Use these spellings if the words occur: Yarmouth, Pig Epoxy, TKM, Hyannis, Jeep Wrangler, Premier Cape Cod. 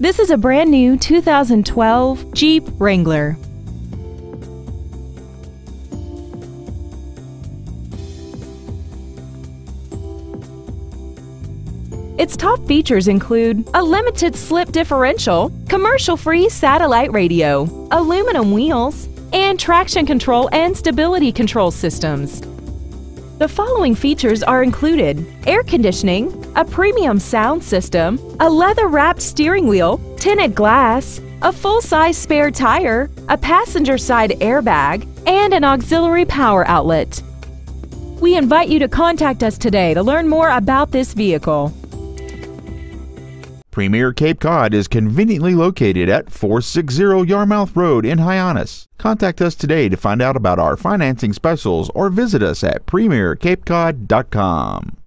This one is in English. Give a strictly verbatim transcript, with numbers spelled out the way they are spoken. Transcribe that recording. This is a brand new two thousand twelve Jeep Wrangler. Its top features include a limited slip differential, commercial-free satellite radio, aluminum wheels, and traction control and stability control systems. The following features are included: air conditioning, a premium sound system, a leather-wrapped steering wheel, tinted glass, a full-size spare tire, a passenger side airbag, and an auxiliary power outlet. We invite you to contact us today to learn more about this vehicle. Premier Cape Cod is conveniently located at four sixty Yarmouth Road in Hyannis. Contact us today to find out about our financing specials or visit us at premier cape cod dot com.